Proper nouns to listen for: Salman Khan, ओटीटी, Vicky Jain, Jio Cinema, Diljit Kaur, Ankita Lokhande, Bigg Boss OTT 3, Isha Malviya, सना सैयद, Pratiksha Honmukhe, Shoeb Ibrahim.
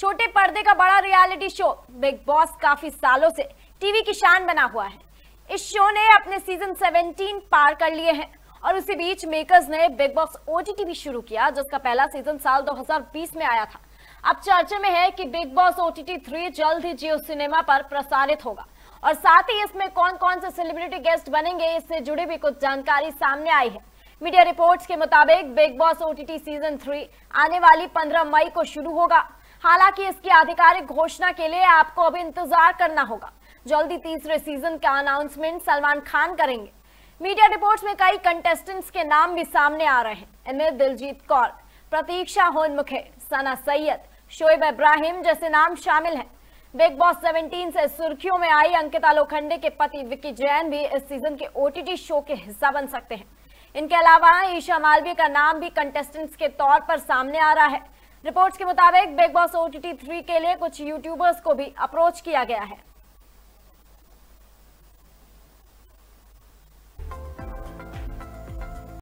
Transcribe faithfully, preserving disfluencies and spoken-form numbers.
छोटे पर्दे का बड़ा रियलिटी शो बिग बॉस काफी सालों से टीवी की शान बना हुआ है। इस शो ने अपने सीजन सत्रह पार कर लिए हैं और उसी बीच मेकर्स ने बिग बॉस ओटीटी भी शुरू किया, जिसका पहला सीजन साल दो हज़ार बीस में आया था। अब चर्चा में है कि बिग बॉस ओटीटी थ्री जल्द ही जियो सिनेमा पर प्रसारित होगा और साथ ही इसमें कौन कौन से सेलिब्रिटी गेस्ट बनेंगे, इससे जुड़ी भी कुछ जानकारी सामने आई है। मीडिया रिपोर्ट्स के मुताबिक Bigg Boss ओटीटी season three आने वाली पंद्रह मई को शुरू होगा। हालांकि इसकी आधिकारिक घोषणा के लिए आपको अभी इंतजार करना होगा। जल्दी तीसरे सीजन का अनाउंसमेंट सलमान खान करेंगे। मीडिया रिपोर्ट्स में कई कंटेस्टेंट्स के नाम भी सामने आ रहे हैं। इनमें दिलजीत कौर, प्रतीक्षा होनमुखे, सना सैयद, शोएब इब्राहिम जैसे नाम शामिल हैं। बिग बॉस सत्रह से सुर्खियों में आई अंकिता लोखंडे के पति विकी जैन भी इस सीजन के ओटीटी शो के हिस्सा बन सकते हैं। इनके अलावा ईशा मालवीय का नाम भी कंटेस्टेंट्स के तौर पर सामने आ रहा है। रिपोर्ट्स के मुताबिक बिग बॉस ओटीटी थ्री के लिए कुछ यूट्यूबर्स को भी अप्रोच किया गया है।